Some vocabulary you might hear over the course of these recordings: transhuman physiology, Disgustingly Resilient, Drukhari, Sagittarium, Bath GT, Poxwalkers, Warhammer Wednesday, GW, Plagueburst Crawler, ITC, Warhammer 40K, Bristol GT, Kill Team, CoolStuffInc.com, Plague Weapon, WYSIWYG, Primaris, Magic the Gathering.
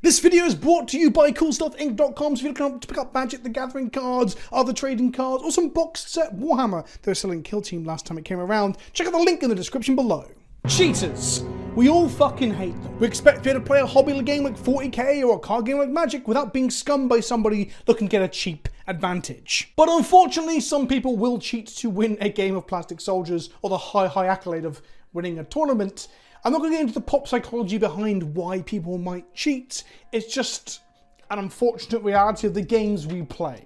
This video is brought to you by CoolStuffInc.com. So if you're looking to pick up Magic the Gathering cards, other trading cards, or some boxed set Warhammer, they were selling Kill Team last time it came around. Check out the link in the description below. Cheaters! We all fucking hate them. We expect you to play a hobby game like 40k or a card game like Magic without being scummed by somebody looking to get a cheap advantage. But unfortunately, some people will cheat to win a game of Plastic Soldiers or the high accolade of winning a tournament. I'm not going to get into the pop psychology behind why people might cheat. It's just an unfortunate reality of the games we play.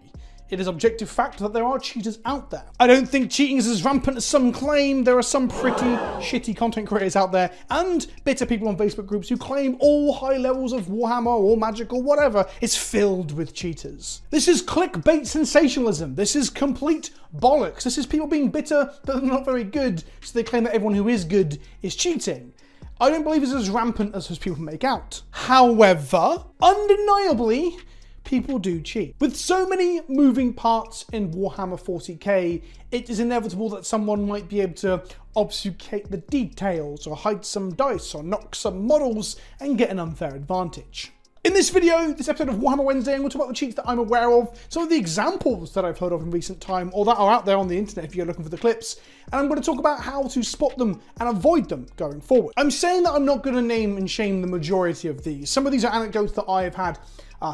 It is objective fact that there are cheaters out there. I don't think cheating is as rampant as some claim. There are some pretty shitty content creators out there and bitter people on Facebook groups who claim all high levels of Warhammer or Magic or whatever is filled with cheaters. This is clickbait sensationalism. This is complete bollocks. This is people being bitter that they're not very good, so they claim that everyone who is good is cheating. I don't believe it's as rampant as people make out. However, undeniably, people do cheat. With so many moving parts in Warhammer 40k, it is inevitable that someone might be able to obfuscate the details or hide some dice or knock some models and get an unfair advantage. In this video, this episode of Warhammer Wednesday, I'm going to talk about the cheats that I'm aware of, some of the examples that I've heard of in recent time, or that are out there on the internet if you're looking for the clips, and I'm going to talk about how to spot them and avoid them going forward. I'm saying that I'm not going to name and shame the majority of these. Some of these are anecdotes that I have had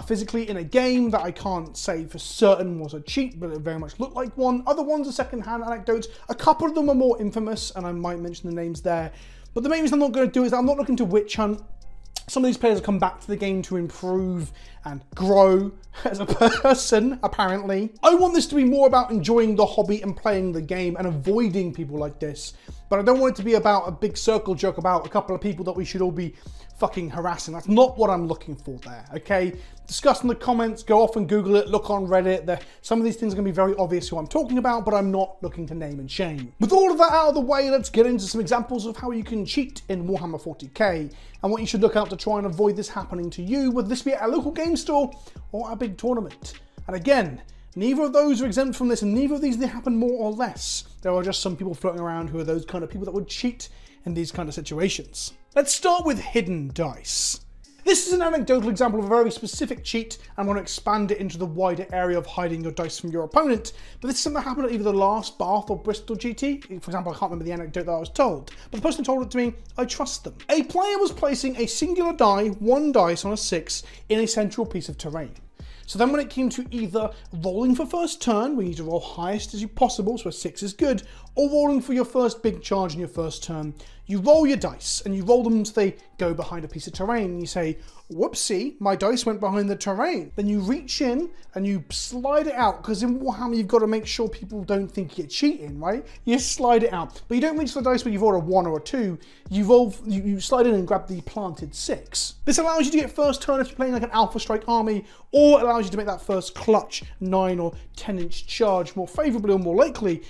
physically in a game that I can't say for certain was a cheat, but it very much looked like one. Other ones are second-hand anecdotes. A couple of them are more infamous, and I might mention the names there. But the main reason I'm not going to do is I'm not looking to witch hunt. Some of these players come back to the game to improve and grow as a person, apparently. I want this to be more about enjoying the hobby and playing the game and avoiding people like this. But I don't want it to be about a big circle jerk about a couple of people that we should all be fucking harassing. That's not what I'm looking for there, okay? Discuss in the comments, go off and Google it, look on Reddit. Some of these things are going to be very obvious who I'm talking about, but I'm not looking to name and shame. With all of that out of the way, let's get into some examples of how you can cheat in Warhammer 40k and what you should look out to try and avoid this happening to you, whether this be at a local game store or a big tournament. And again, neither of those are exempt from this, and neither of these they happen more or less. There are just some people floating around who are those kind of people that would cheat in these kind of situations. Let's start with hidden dice. This is an anecdotal example of a very specific cheat, and I want to expand it into the wider area of hiding your dice from your opponent, but this is something that happened at either the last Bath or Bristol GT. For example, I can't remember the anecdote that I was told, but the person who told it to me, I trust them. A player was placing a singular die, one dice on a 6, in a central piece of terrain. So then when it came to either rolling for first turn, where you need to roll highest as you possible, so a 6 is good, or rolling for your first big charge in your first turn, you roll your dice, and you roll them until they go behind a piece of terrain, and you say, whoopsie, my dice went behind the terrain. Then you reach in, and you slide it out, because in Warhammer you've got to make sure people don't think you're cheating, right? You slide it out, but you don't reach the dice where you've rolled a 1 or a 2, you slide in and grab the planted 6. This allows you to get first turn if you're playing like an Alpha Strike army, or it allows you to make that first clutch 9- or 10-inch charge more favorably or more likely.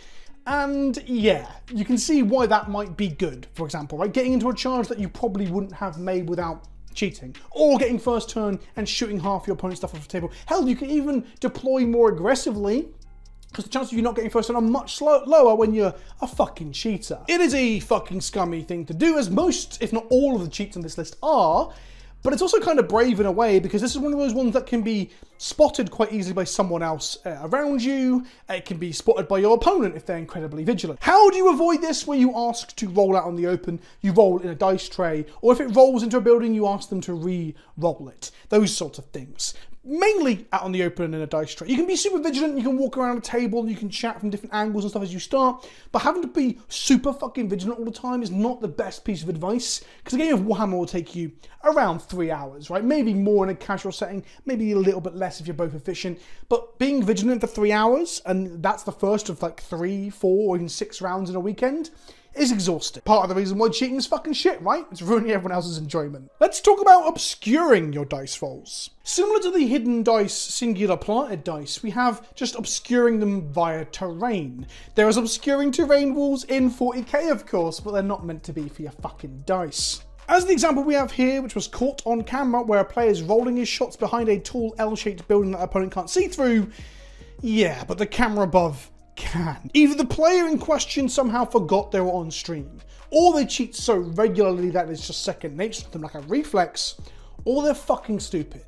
And yeah, you can see why that might be good, for example, right? Getting into a charge that you probably wouldn't have made without cheating, or getting first turn and shooting half your opponent's stuff off the table. Hell, you can even deploy more aggressively, because the chances of you not getting first turn are much lower when you're a fucking cheater. It is a fucking scummy thing to do, as most, if not all of the cheats on this list are, but it's also kind of brave in a way, because this is one of those ones that can be spotted quite easily by someone else around you. It can be spotted by your opponent if they're incredibly vigilant. How do you avoid this? Well, you ask to roll out on the open, you roll in a dice tray, or if it rolls into a building, you ask them to re-roll it. Those sorts of things. Mainly out on the open and in a dice tray. You can be super vigilant, you can walk around a table, and you can chat from different angles and stuff as you start, but having to be super fucking vigilant all the time is not the best piece of advice, because a game of Warhammer will take you around 3 hours, right? Maybe more in a casual setting, maybe a little bit less if you're both efficient, but being vigilant for 3 hours, and that's the first of like 3, 4, or even 6 rounds in a weekend, is exhausting. Part of the reason why cheating is fucking shit, right? It's ruining everyone else's enjoyment. Let's talk about obscuring your dice rolls. Similar to the hidden dice, singular planted dice, we have just obscuring them via terrain. There is obscuring terrain rules in 40k, of course, but they're not meant to be for your fucking dice. As the example we have here, which was caught on camera, where a player is rolling his shots behind a tall L-shaped building that the opponent can't see through. Yeah, but the camera above can. Either the player in question somehow forgot they were on stream, or they cheat so regularly that it's just second nature to them like a reflex, or they're fucking stupid.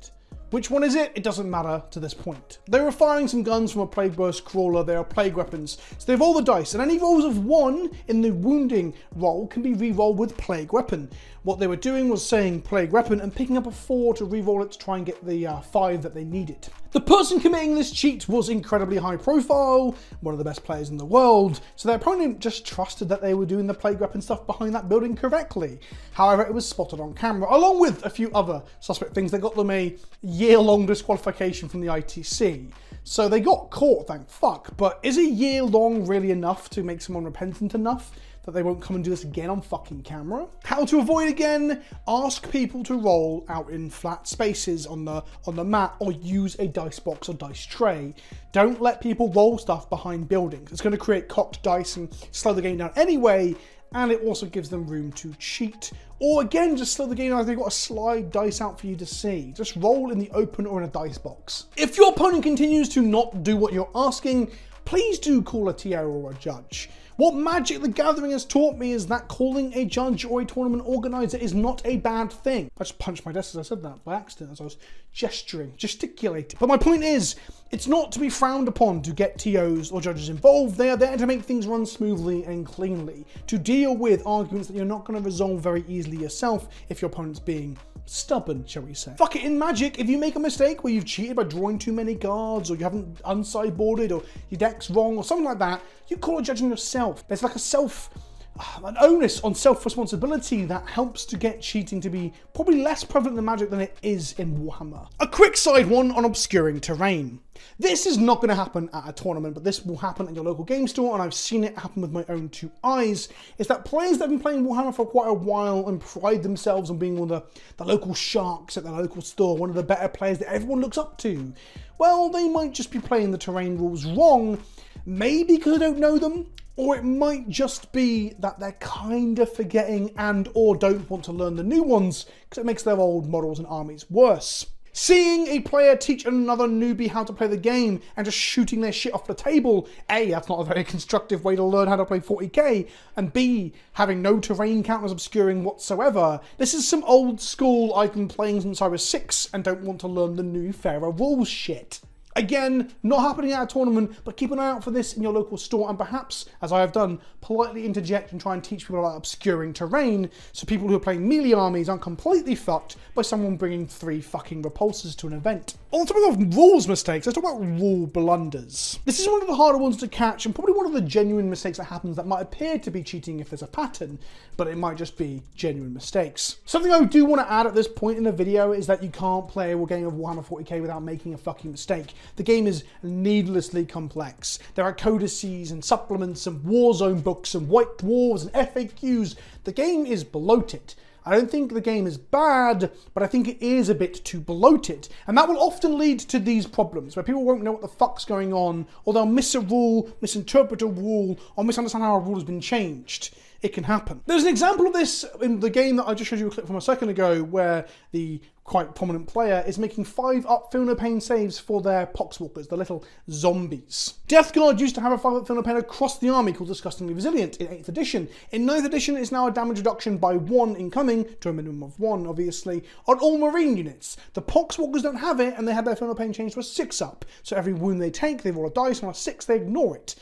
Which one is it? It doesn't matter to this point. They were firing some guns from a Plagueburst Crawler. They are plague weapons. So they have all the dice, and any rolls of 1 in the wounding roll can be re-rolled with Plague Weapon. What they were doing was saying Plague Weapon and picking up a 4 to re-roll it to try and get the 5 that they needed. The person committing this cheat was incredibly high profile, one of the best players in the world, so their opponent just trusted that they were doing the Plague Weapon stuff behind that building correctly. However, it was spotted on camera, along with a few other suspect things that got them a year-long disqualification from the ITC. So they got caught, thank fuck, but is a year-long really enough to make someone repentant enough that they won't come and do this again on fucking camera? How to avoid again? Ask people to roll out in flat spaces on the mat, or use a dice box or dice tray. Don't let people roll stuff behind buildings. It's going to create cocked dice and slow the game down anyway, and it also gives them room to cheat. Or again, just slow the game down if they've got to slide dice out for you to see. Just roll in the open or in a dice box. If your opponent continues to not do what you're asking, please do call a TO or a judge. What Magic the Gathering has taught me is that calling a judge or a tournament organizer is not a bad thing. I just punched my desk as I said that by accident, as I was gesticulating. But my point is, it's not to be frowned upon to get TOs or judges involved. They are there to make things run smoothly and cleanly, to deal with arguments that you're not going to resolve very easily yourself if your opponent's being stubborn, shall we say. Fuck it, in Magic, if you make a mistake where you've cheated by drawing too many cards, or you haven't unsideboarded, or your deck's wrong, or something like that, you call a judge on yourself. There's like an onus on self-responsibility that helps to get cheating to be probably less prevalent in Magic than it is in Warhammer. A quick side one on obscuring terrain. This is not going to happen at a tournament, but this will happen at your local game store, and I've seen it happen with my own 2 eyes. It's that players that have been playing Warhammer for quite a while and pride themselves on being one of the local sharks at the local store, one of the better players that everyone looks up to. Well, they might just be playing the terrain rules wrong, maybe because I don't know them, or it might just be that they're kind of forgetting and or don't want to learn the new ones because it makes their old models and armies worse. Seeing a player teach another newbie how to play the game and just shooting their shit off the table, A, that's not a very constructive way to learn how to play 40k, and B, having no terrain counters obscuring whatsoever. This is some old school I've been playing since I was 6 and don't want to learn the new fairer rules shit. Again, not happening at a tournament, but keep an eye out for this in your local store, and perhaps, as I have done, politely interject and try and teach people about obscuring terrain so people who are playing melee armies aren't completely fucked by someone bringing 3 fucking repulsors to an event. On top of rules mistakes, let's talk about rule blunders. This is one of the harder ones to catch, and probably one of the genuine mistakes that happens that might appear to be cheating if there's a pattern, but it might just be genuine mistakes. Something I do want to add at this point in the video is that you can't play a game of Warhammer 40k without making a fucking mistake. The game is needlessly complex. There are codices and supplements and Warzone books and white dwarves and FAQs. The game is bloated. I don't think the game is bad, but I think it is a bit too bloated. And that will often lead to these problems, where people won't know what the fuck's going on, or they'll miss a rule, misinterpret a rule, or misunderstand how a rule has been changed. It can happen. There's an example of this in the game that I just showed you a clip from a second ago, where the quite prominent player is making 5 up Feel No Pain saves for their Poxwalkers, the little zombies. Death Guard used to have a 5 up Feel No Pain across the army called Disgustingly Resilient in 8th edition. In 9th edition, it's now a damage reduction by 1 incoming, to a minimum of 1 obviously, on all marine units. The Poxwalkers don't have it, and they had their Feel No Pain changed to a 6 up, so every wound they take, they roll a dice, and on a 6 they ignore it.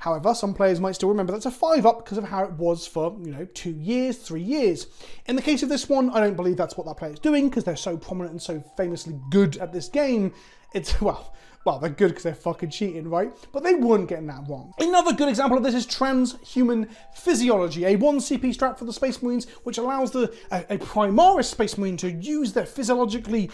However, some players might still remember that's a 5 up because of how it was for, 2 years, 3 years. In the case of this one, I don't believe that's what that player is doing because they're so prominent and so famously good at this game. It's, well, they're good because they're fucking cheating, right? But they weren't getting that wrong. Another good example of this is transhuman physiology, a 1 CP strat for the Space Marines, which allows a Primaris Space Marine to use their physiologically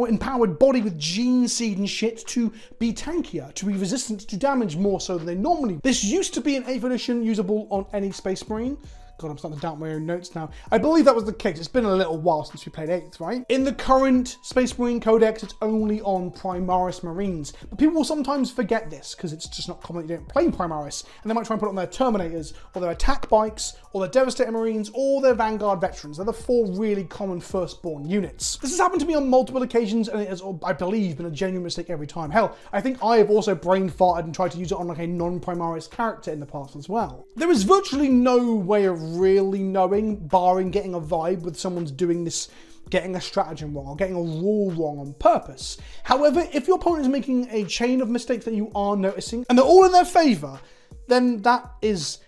empowered body with gene seed and shit to be tankier, to be resistant to damage more so than they normally. This used to be in 8th edition usable on any Space Marine. God, I'm starting to doubt my own notes now. I believe that was the case. It's been a little while since we played 8th, right? In the current Space Marine Codex, it's only on Primaris Marines. But people will sometimes forget this because it's just not common that you don't play Primaris. And they might try and put it on their Terminators, or their Attack Bikes, or their Devastator Marines, or their Vanguard Veterans. They're the 4 really common firstborn units. This has happened to me on multiple occasions, and it has, I believe, been a genuine mistake every time. Hell, I think I have also brain farted and tried to use it on like a non-Primaris character in the past as well. There is virtually no way of really knowing, barring getting a vibe with someone's doing this getting a stratagem wrong or getting a rule wrong on purpose. However, if your opponent is making a chain of mistakes that you are noticing and they're all in their favor, then that is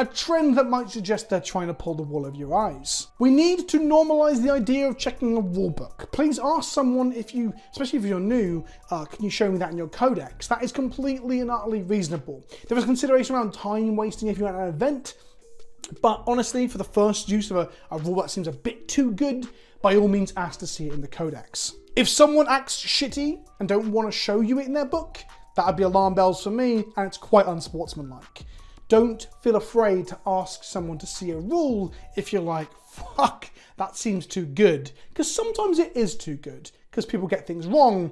a trend that might suggest they're trying to pull the wool over your eyes. We need to normalize the idea of checking a rule book. Please ask someone if you, especially if you're new, can you show me that in your codex? That is completely and utterly reasonable. There is consideration around time wasting if you're at an event, but honestly, for the first use of a rule that seems a bit too good, by all means ask to see it in the codex. If someone acts shitty and don't want to show you it in their book, that would be alarm bells for me, and it's quite unsportsmanlike. Don't feel afraid to ask someone to see a rule if you're like, fuck, that seems too good. Because sometimes it is too good, because people get things wrong,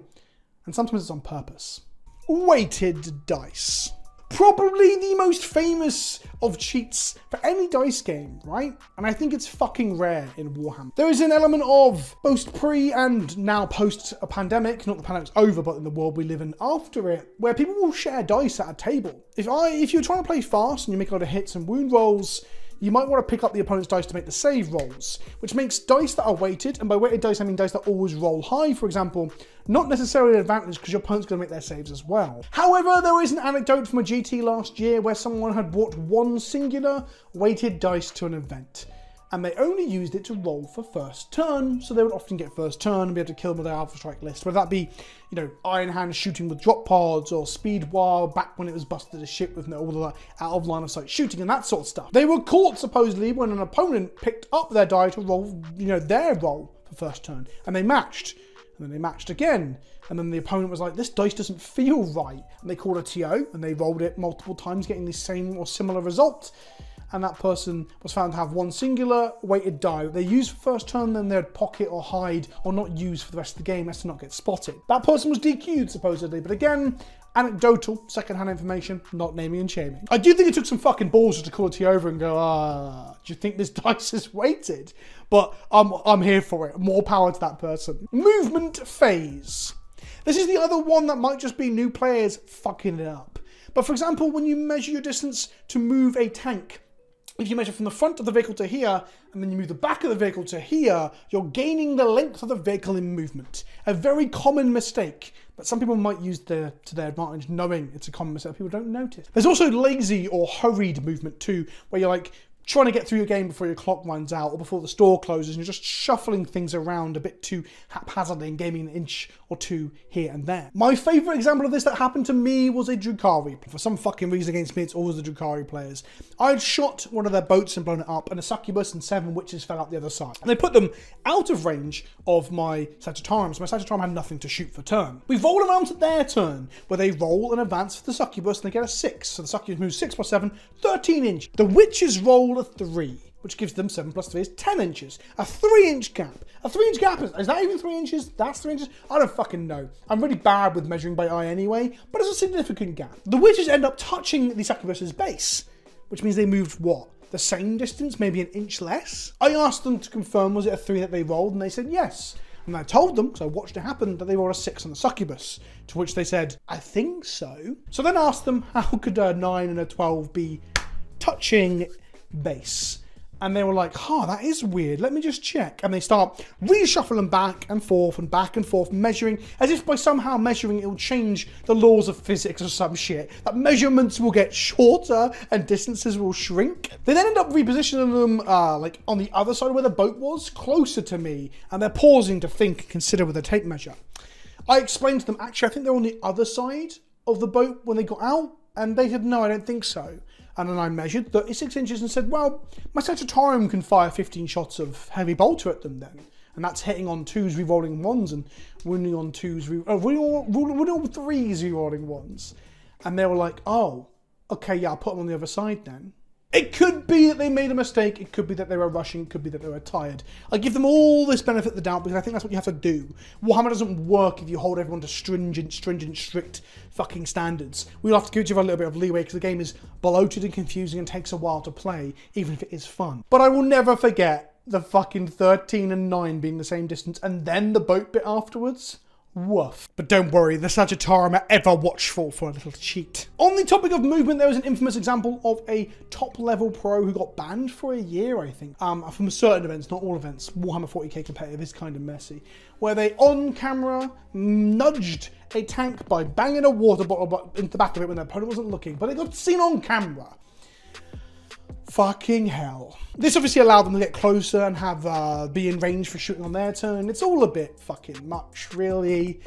and sometimes it's on purpose. Weighted dice. Probably the most famous of cheats for any dice game, right? And I think it's fucking rare in Warhammer. There is an element of both pre and now post a pandemic, not the pandemic's over, but in the world we live in after it, where people will share dice at a table. If you're trying to play fast and you make a lot of hits and wound rolls, you might want to pick up the opponent's dice to make the save rolls, which makes dice that are weighted, and by weighted dice I mean dice that always roll high, for example, not necessarily an advantage because your opponent's going to make their saves as well. However, there is an anecdote from a GT last year where someone had brought one singular weighted dice to an event, and they only used it to roll for first turn, so they would often get first turn and be able to kill them with their Alpha Strike list, whether that be, you know, Iron Hand shooting with drop pods, or Speed Wire back when it was busted as shit with all the out of line of sight shooting and that sort of stuff. They were caught, supposedly, when an opponent picked up their die to roll, you know, their roll for first turn, and they matched. And then they matched again, and then the opponent was like, this dice doesn't feel right, and they called a TO, and they rolled it multiple times, getting the same or similar result. And that person was found to have one singular weighted die they used for first turn, then they'd pocket or hide or not use for the rest of the game as to not get spotted. That person was DQ'd supposedly, but again, anecdotal, secondhand information, not naming and shaming. I do think it took some fucking balls just to call a T over and go, do you think this dice is weighted? But I'm here for it. More power to that person. Movement phase. This is the other one that might just be new players fucking it up. But for example, when you measure your distance to move a tank, if you measure from the front of the vehicle to here, and then you move the back of the vehicle to here, you're gaining the length of the vehicle in movement. A very common mistake that some people might use to their advantage, knowing it's a common mistake people don't notice. There's also lazy or hurried movement too, where you're like trying to get through your game before your clock runs out or before the store closes, and you're just shuffling things around a bit too haphazardly and gaining an inch or two here and there. My favourite example of this that happened to me was a Drukhari. For some fucking reason against me, it's always the Drukhari players. I'd shot one of their boats and blown it up, and a succubus and 7 witches fell out the other side. And they put them out of range of my Sagittarium, so my Sagittarium had nothing to shoot for turn. We roll around to their turn, where they roll and advance for the succubus, and they get a 6. So the succubus moves 6 plus 7, 13 inch. The witches roll a 3, which gives them 7 plus 3 is 10 inches. A 3-inch gap. A 3-inch gap is that even 3 inches? That's 3 inches? I don't fucking know. I'm really bad with measuring by eye anyway, but it's a significant gap. The witches end up touching the succubus's base, which means they moved what? The same distance, maybe an inch less? I asked them to confirm was it a 3 that they rolled, and they said yes. And I told them, because I watched it happen, that they rolled a 6 on the succubus, to which they said, I think so. So then I asked them, how could a 9 and a 12 be touching base? And they were like, that is weird, let me just check. And they start reshuffling back and forth, measuring, as if by somehow measuring it'll change the laws of physics or some shit, that measurements will get shorter and distances will shrink. They then end up repositioning them like on the other side where the boat was, closer to me, and they're pausing to think and consider with a tape measure. I explained to them, actually I think they're on the other side of the boat when they got out, and they said, no, I don't think so. And then I measured 36 inches and said, well, my Sagittarium can fire 15 shots of heavy bolter at them then. And that's hitting on 2s, rerolling 1s, and wounding on 2s, wounding on 3s, rerolling 1s. And they were like, oh, okay, yeah, I'll put them on the other side then. It could be that they made a mistake, it could be that they were rushing, it could be that they were tired. I give them all this benefit of the doubt because I think that's what you have to do. Warhammer doesn't work if you hold everyone to strict fucking standards. We'll have to give each other a little bit of leeway because the game is bloated and confusing and takes a while to play, even if it is fun. But I will never forget the fucking 13 and 9 being the same distance and then the boat bit afterwards. Woof. But don't worry, the Sagittarium are ever watchful for a little cheat. On the topic of movement, there was an infamous example of a top-level pro who got banned for a year, I think, from certain events, not all events. Warhammer 40K competitive is kind of messy, where they, on camera, nudged a tank by banging a water bottle into the back of it when their opponent wasn't looking, but it got seen on camera. Fucking hell. This obviously allowed them to get closer and have be in range for shooting on their turn. It's all a bit fucking much, really.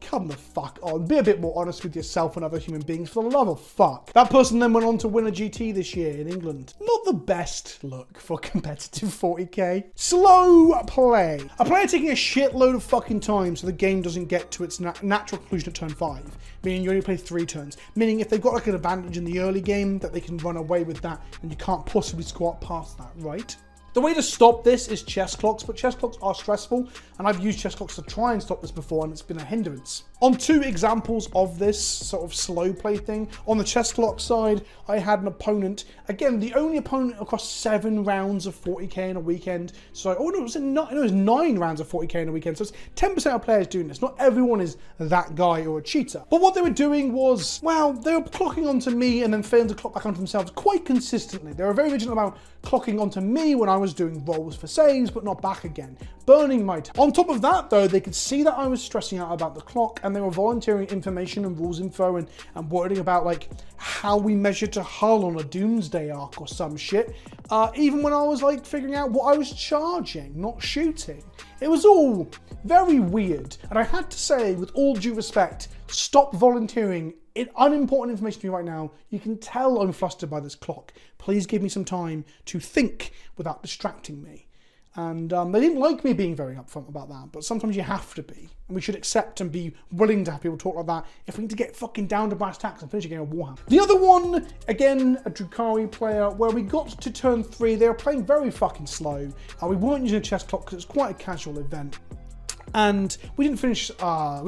Come the fuck on. Be a bit more honest with yourself and other human beings, for the love of fuck. That person then went on to win a GT this year in England. Not the best look for competitive 40k. Slow play. A player taking a shitload of fucking time so the game doesn't get to its natural conclusion at turn 5, meaning you only play 3 turns. Meaning if they've got like an advantage in the early game, that they can run away with that and you can't possibly squat past that, right? The way to stop this is chess clocks, but chess clocks are stressful, and I've used chess clocks to try and stop this before, and it's been a hindrance. On 2 examples of this sort of slow play thing, on the chess clock side, I had an opponent, again, the only opponent across 7 rounds of 40k in a weekend, so, oh no, it was 9 rounds of 40k in a weekend, so it's 10% of players doing this. Not everyone is that guy or a cheater. But what they were doing was, well, they were clocking onto me and then failing to clock back onto themselves quite consistently. They were very vigilant about clocking onto me when I was doing rolls for saves, but not back again, burning my time. On top of that, though, they could see that I was stressing out about the clock, and they were volunteering information and rules info and wording about, like, how we measure to hull on a doomsday arc or some shit, even when I was, like, figuring out what I was charging, not shooting. It was all very weird, and I had to say, with all due respect, stop volunteering unimportant information to me right now. You can tell I'm flustered by this clock. Please give me some time to think without distracting me. And they didn't like me being very upfront about that, but sometimes you have to be. And we should accept and be willing to have people talk like that if we need to get fucking down to brass tacks and finish a game of Warhammer. The other one, again, a Drukhari player, where we got to turn 3. They were playing very fucking slow. We weren't using a chess clock because it's quite a casual event. And we didn't finish, we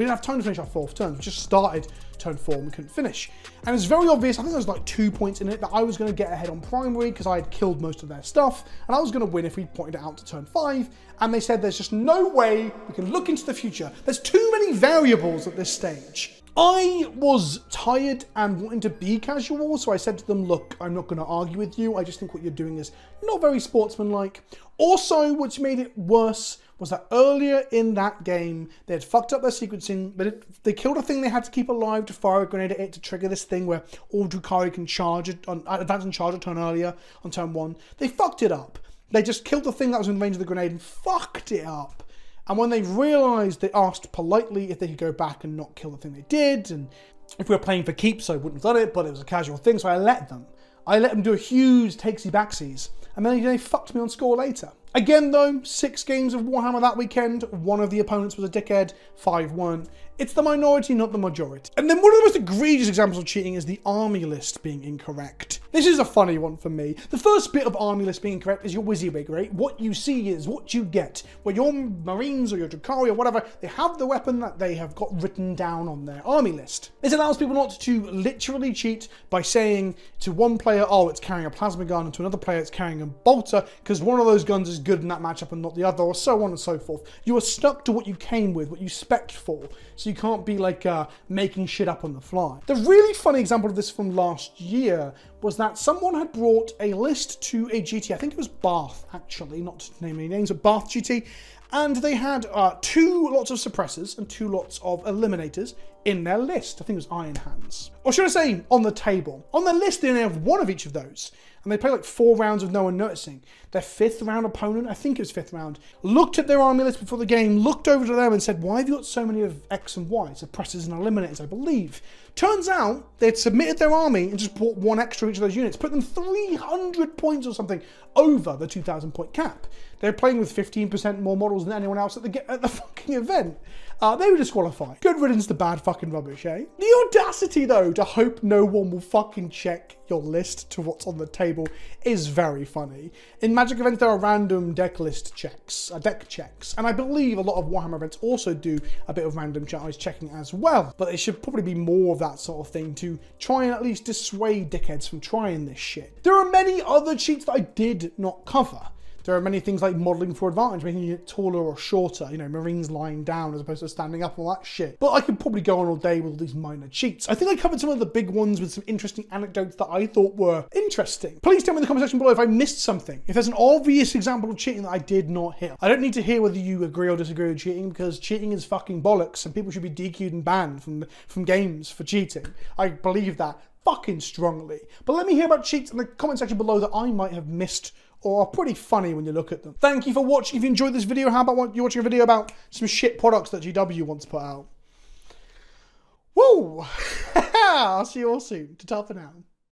didn't have time to finish our 4th turn. We just started turn 4 and we couldn't finish. And it's very obvious, I think there was like 2 points in it, that I was going to get ahead on primary because I had killed most of their stuff. And I was going to win if we pointed it out to turn 5. And they said there's just no way we can look into the future. There's too many variables at this stage. I was tired and wanting to be casual, so I said to them, look, I'm not going to argue with you. I just think what you're doing is not very sportsmanlike. Also, what's made it worse was that earlier in that game, they had fucked up their sequencing, but they killed a thing they had to keep alive to fire a grenade at it to trigger this thing where all Drukhari can charge it advance and charge a turn earlier on turn 1. They fucked it up. They just killed the thing that was in range of the grenade and fucked it up. And when they realised, they asked politely if they could go back and not kill the thing they did. And if we were playing for keeps, I wouldn't have done it, but it was a casual thing, so I let them. I let them do a huge takesy-backsies. And then they fucked me on score later. Again though, 6 games of Warhammer that weekend, 1 of the opponents was a dickhead, 5 weren't. It's the minority, not the majority. And then one of the most egregious examples of cheating is the army list being incorrect. This is a funny one for me. The first bit of army list being incorrect is your WYSIWYG, right? What you see is what you get. Where your Marines or your Drukhari or whatever, they have the weapon that they have got written down on their army list. This allows people not to literally cheat by saying to one player, oh, it's carrying a plasma gun, and to another player, it's carrying a bolter, because one of those guns is good in that matchup and not the other, or so on and so forth. You are stuck to what you came with, what you spec'd for, so you can't be like making shit up on the fly. The really funny example of this from last year was that someone had brought a list to a GT, I think it was Bath actually, not to name any names, but Bath GT, and they had 2 lots of suppressors and 2 lots of eliminators in their list. I think it was Iron Hands. Or should I say, on the table. On their list, they only have 1 of each of those. And they play like 4 rounds with no one noticing. Their 5th round opponent, I think it was 5th round, looked at their army list before the game, looked over to them and said, why have you got so many of X and Y, suppressors and eliminators, I believe. Turns out they'd submitted their army and just bought 1 extra of each of those units, put them 300 points or something over the 2,000 point cap. They're playing with 15% more models than anyone else at the fucking event. They were disqualified. Good riddance to bad fucking rubbish, eh? The audacity, though, to hope no one will fucking check your list to what's on the table is very funny. In Magic events, there are random deck list checks, deck checks, and I believe a lot of Warhammer events also do a bit of random eyes checking as well, but it should probably be more of that sort of thing to try and at least dissuade dickheads from trying this shit. There are many other cheats that I did not cover. There are many things like modelling for advantage, making you taller or shorter, you know, Marines lying down as opposed to standing up and all that shit. But I could probably go on all day with all these minor cheats. I think I covered some of the big ones with some interesting anecdotes that I thought were interesting. Please tell me in the comment section below if I missed something, if there's an obvious example of cheating that I did not hit. I don't need to hear whether you agree or disagree with cheating, because cheating is fucking bollocks and people should be DQ'd and banned from games for cheating. I believe that fucking strongly. But let me hear about cheats in the comment section below that I might have missed or are pretty funny when you look at them. Thank you for watching. If you enjoyed this video, how about you watching a video about some shit products that GW once put out? Woo! I'll see you all soon. Ta-ta for now.